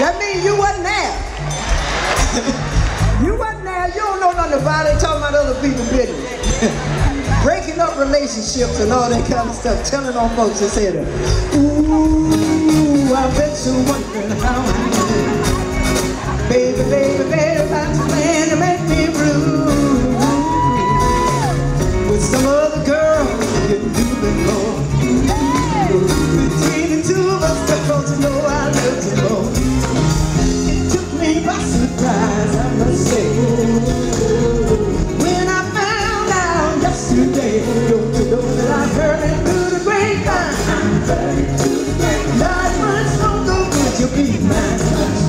That means you wasn't there. You wasn't there. You don't know nothing about it. Talking about other people's business. Breaking up relationships and all that kind of stuff, telling on folks and saying, ooh, I bet you're wondering how I do. Baby, baby, baby, I'm planning to make me blue. With some other girl, you can do before. Between the two of us, I want to know I love you more. It took me by surprise, I must say. Today, don't you know that I heard it through the grapevine? I heard it through the grapevine. Not much longer would you be mine. Don't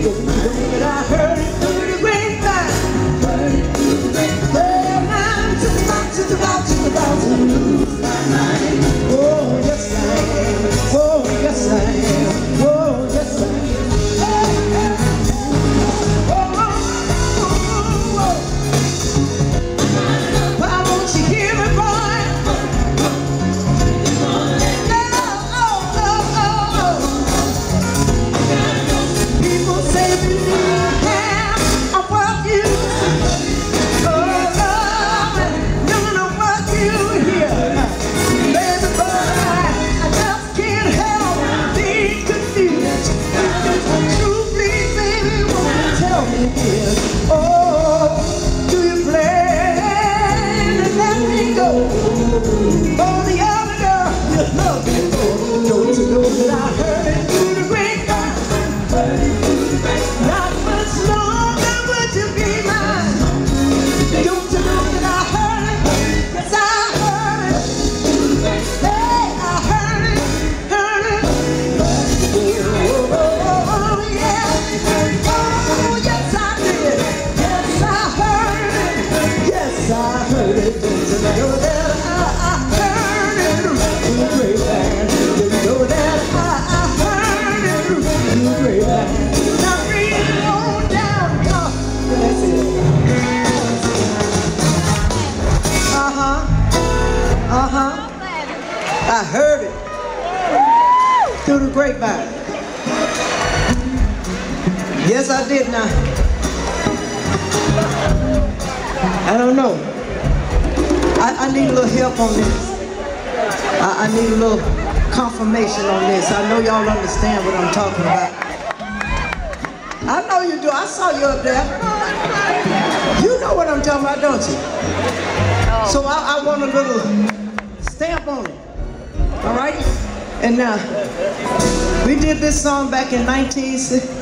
you know that I heard it through the grapevine? I heard it through the grapevine. Well, I'm just about to lose my mind. Oh, yes I am. Oh, yes I am. Oh, yes I am. I heard it through the grapevine. Yes, I did now. I don't know. I need a little help on this. I need a little confirmation on this. I know y'all understand what I'm talking about. I know you do. I saw you up there. You know what I'm talking about, don't you? So I want a little stamp on it. All right, and now we did this song back in 1960.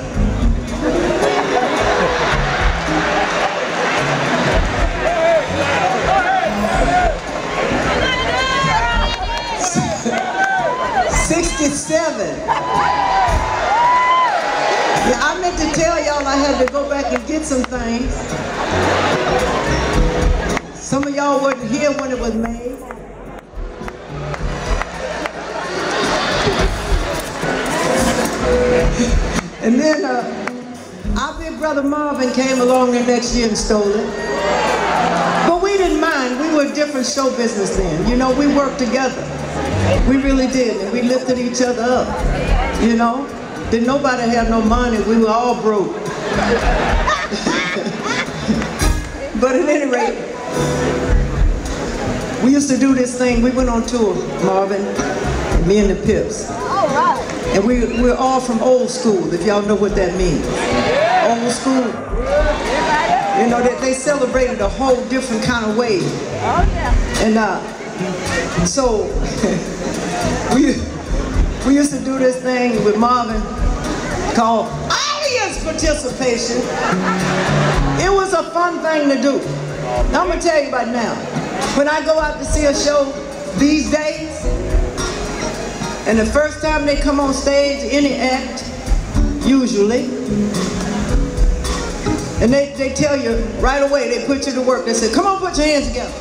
'67. Yeah, I meant to tell y'all I had to go back and get some things. Some of y'all wasn't here when it was made. And then our big brother Marvin came along the next year and stole it. But we didn't mind. We were a different show business then. You know, we worked together. We really did. And we lifted each other up. You know? Didn't nobody have no money. We were all broke. But at any rate, we used to do this thing. We went on tour, Marvin, me and the Pips. And we're all from old school, if y'all know what that means. Old school. You know, they celebrated a whole different kind of way. And so we used to do this thing with Marvin called audience participation. It was a fun thing to do. Now, I'm going to tell you right now, when I go out to see a show these days, and the first time they come on stage, any act, usually, and they tell you right away, they put you to work. They say, come on, put your hands together.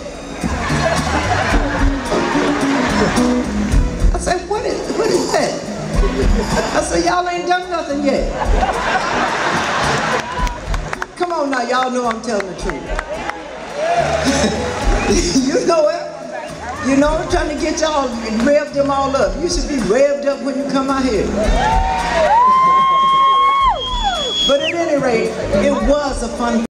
I said, what is that? I said, y'all ain't done nothing yet. Come on now, y'all know I'm telling the truth. You know it. You know, I'm trying to get y'all revved them all up. You should be revved up when you come out here. parade. It was a fun